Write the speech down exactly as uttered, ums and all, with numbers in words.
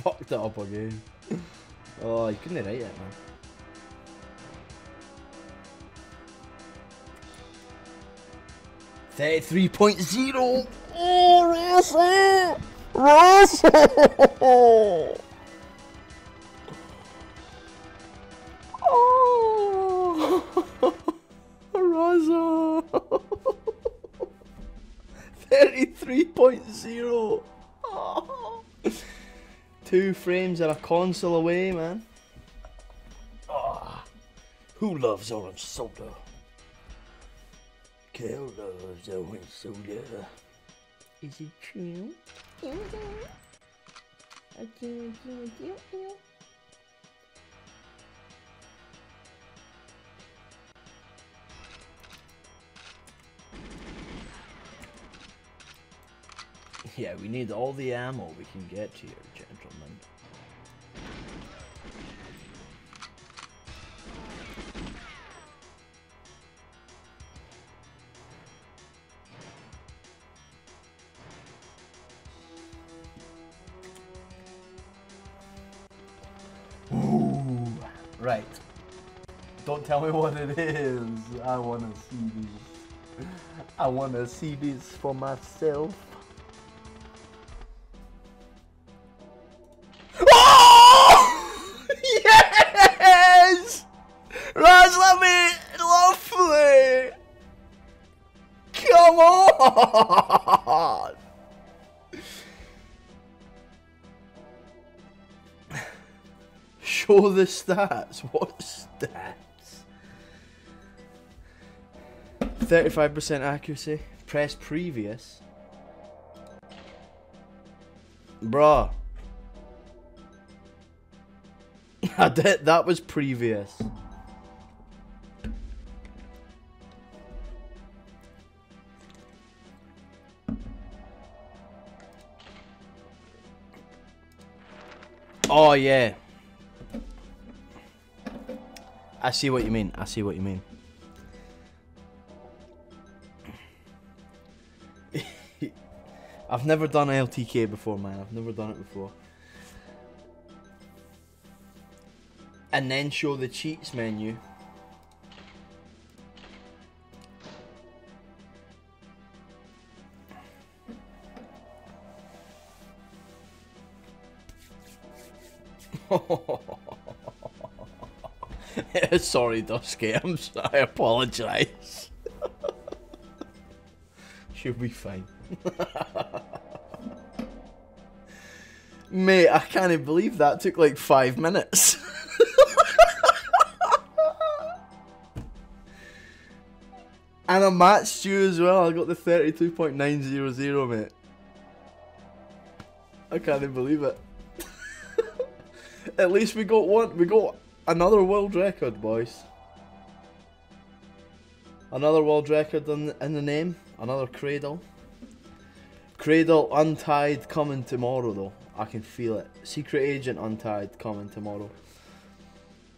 fucked it up again. Oh, you couldn't write it, man. thirty-three point oh! Oh, Russell! Russell! Oh! Russell! thirty-three point oh! Oh. Two frames and a console away, man. Oh. Who loves orange soda? Who loves orange soda? Is it true? Yeah, we need all the ammo we can get here, gentlemen. Ooh, right. Don't tell me what it is. I want to see these. I want to see these for myself. Show the stats. What stats? thirty-five percent accuracy. Press previous. Bruh. I did. That was previous. Oh, yeah. I see what you mean. I see what you mean. I've never done L T K before, man. I've never done it before. And then show the cheats menu. Sorry, Dusky, I'm sorry, I apologise. She'll be fine. Mate, I can't believe that took like five minutes. And I matched you as well, I got the thirty-two point nine hundred, mate. I can't believe it. At least we got one, we got another world record, boys. Another world record in, in the name. Another Cradle. Cradle Untied coming tomorrow, though. I can feel it. Secret Agent Untied coming tomorrow.